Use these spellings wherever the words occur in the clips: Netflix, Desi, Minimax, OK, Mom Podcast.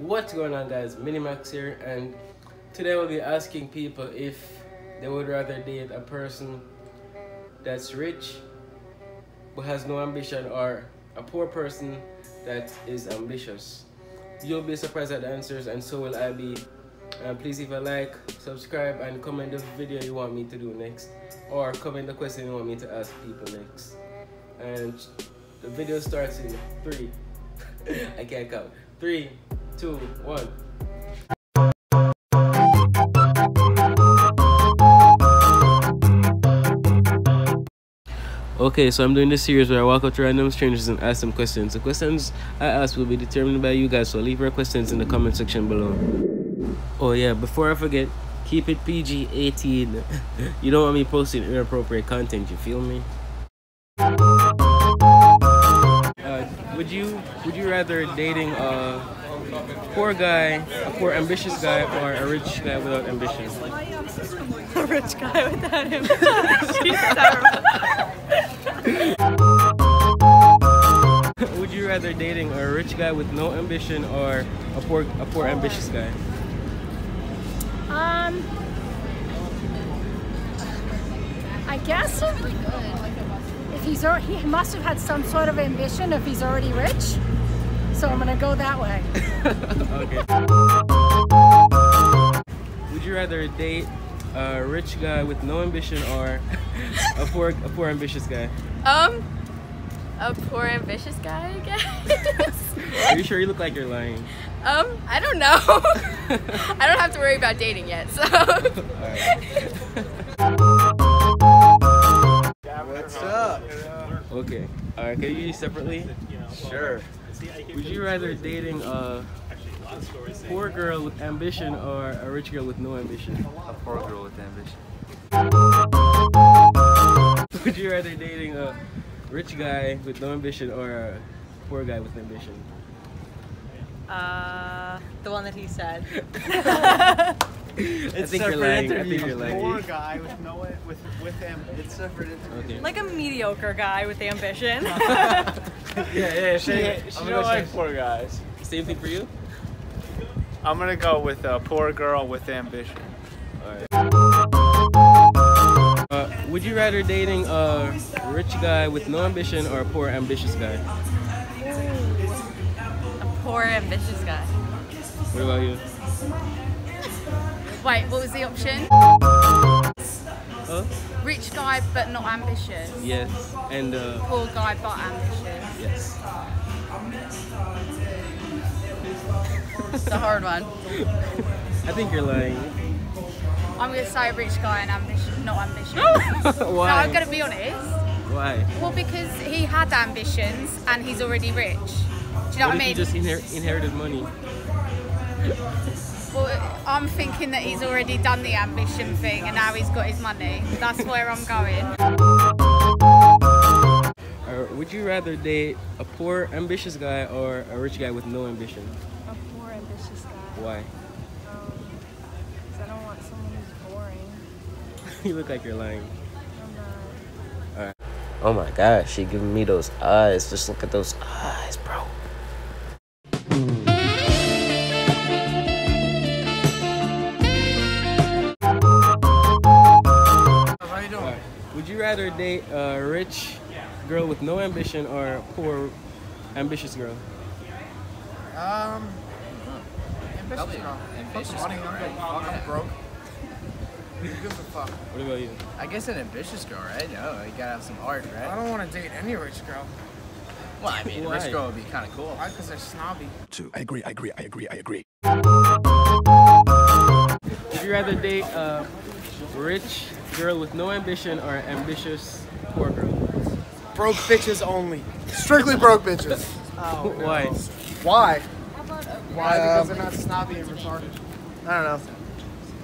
What's going on, guys? Minimax here, and today we'll be asking people if they would rather date a person that's rich but has no ambition, or a poor person that is ambitious. You'll be surprised at the answers, and so will I be. Please leave a like, subscribe, and comment the video you want me to do next, or comment the question you want me to ask people next. And the video starts in 3 I can't count. 3, 2, 1. Okay, so I'm doing this series where I walk up to random strangers and ask them questions. The questions I ask will be determined by you guys, so leave your questions in the comment section below. Oh yeah, before I forget, keep it PG-18. You don't want me posting inappropriate content, you feel me? Would you rather dating a poor guy, a poor ambitious guy, or a rich guy without ambition? A rich guy without ambition. She's terrible. Would you rather dating a rich guy with no ambition, or a poor ambitious guy? I guess really good. If he's already, he must have had some sort of ambition if he's already rich. So I'm gonna go that way. Okay. Would you rather date a rich guy with no ambition, or a poor ambitious guy? A poor ambitious guy, I guess. Are you sure? You look like you're lying. I don't know. I don't have to worry about dating yet, so. What's up? Okay. Alright, can you use separately? Sure. Would you rather dating a poor girl with ambition, or a rich girl with no ambition? A poor girl with ambition. Would you rather dating a rich guy with no ambition, or a poor guy with ambition? The one that he said. I think you're lying. I think you're lying. A poor guy with no ambition. It's separate. Okay. Like a mediocre guy with ambition. Yeah. She don't like poor guys. Same thing for you? I'm gonna go with a poor girl with ambition. Alright. Would you rather dating a rich guy with no ambition, or a poor ambitious guy? Poor ambitious guy. What about you? Wait, what was the option? Huh? Rich guy but not ambitious. Yes. And poor guy but ambitious. Yes. It's a hard one. I think you're lying. I'm gonna say rich guy and ambitious, not ambitious. Why? No, I'm gonna be honest. Why? Well, because he had ambitions and he's already rich. Do you know what I mean? He just inherited money. Well, I'm thinking that he's already done the ambition thing and now he's got his money. That's where I'm going. Would you rather date a poor ambitious guy, or a rich guy with no ambition? A poor ambitious guy. Why? Because I don't want someone who's boring. You look like you're lying. I'm not. All right. Oh my gosh, she giving me those eyes. Just look at those eyes, bro. Would you rather date a rich girl with no ambition, or a poor ambitious girl? Ambitious girl. I'm broke. Who gives a fuck? What about you? I guess an ambitious girl, right? No, you gotta have some art, right? I don't want to date any rich girl. Well, I mean, a rich girl would be kind of cool. Why? Because they're snobby. Too. I agree. Would you rather date a rich girl with no ambition, or ambitious poor girl? Broke bitches only. Strictly broke bitches. Oh, no. Why? Why? Why? Because they're not snobby and retarded. I don't know.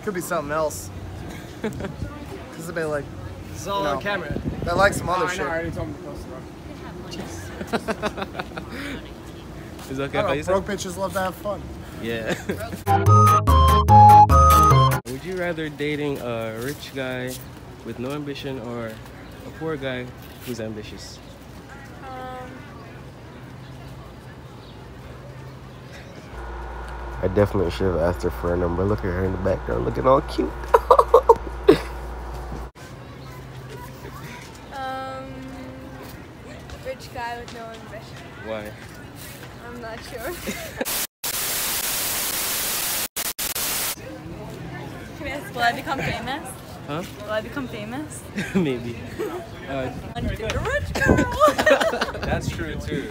Could be something else. Because they're like, it's all on camera. They like some other shit. I already told them to post it. Is okay. Broke bitches love to have fun. Yeah. Would you rather dating a rich guy with no ambition, or a poor guy who's ambitious? I definitely should have asked her for her number. Look at her in the background looking all cute. Rich guy with no ambition. Why? I'm not sure. Will I become famous? Huh? Will I become famous? Maybe. I'm a rich girl! That's true too.